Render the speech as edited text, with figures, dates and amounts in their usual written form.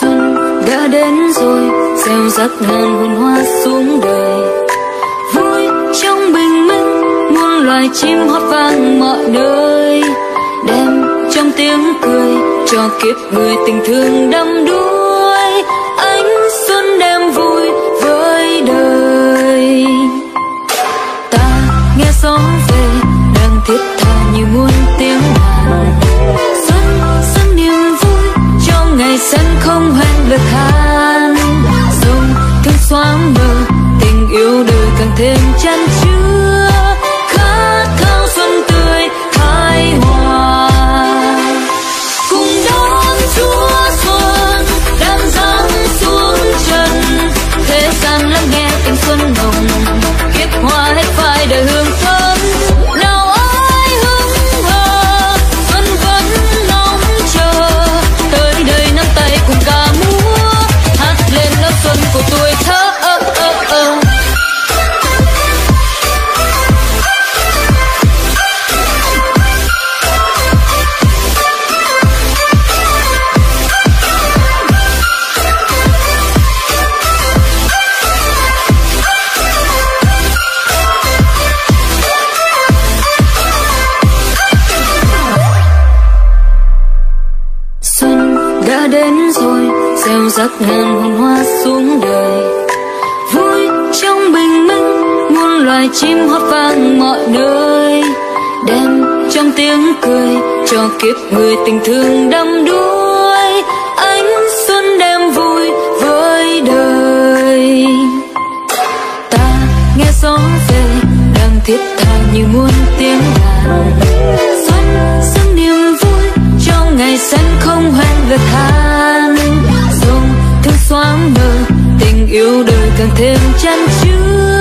Xuân đã đến rồi, gieo rắc ngàn hồn hoa xuống đời. Vui trong bình minh, muôn loài chim hót vang mọi nơi, đem trong tiếng cười cho kiếp người tình thương đắm đuối. Ánh xuân đem vui với đời. Ta nghe gió về đang thiết tha như muôn tiếng đàn. Xuân dâng niềm vui cho ngày xuân không hoen lực hàn. Dòng thương xoáng mờ tình yêu đời càng thêm chăn chứa. Khát khao xuân tươi khai hoa. Xuân hồng kiếp hoa hết phai đời hương thơm. Nào ai hững hờ xuân vẫn ngóng chờ, tới đây nắm tay cùng ca múa hát lên lớp xuân của tuổi thơ. Rắc ngàn hồn hoa xuống đời. Vui trong bình minh, muôn loài chim hót vang mọi nơi, đem trong tiếng cười cho kiếp người tình thương đắm đuối. Ánh xuân đem vui với đời. Ta nghe gió về đang thiết tha như muôn tiếng đàn. Xuân dâng niềm vui cho ngày xanh không hoen lệch hàn. Xoáng mơ tình yêu đời càng thêm chăn chứa.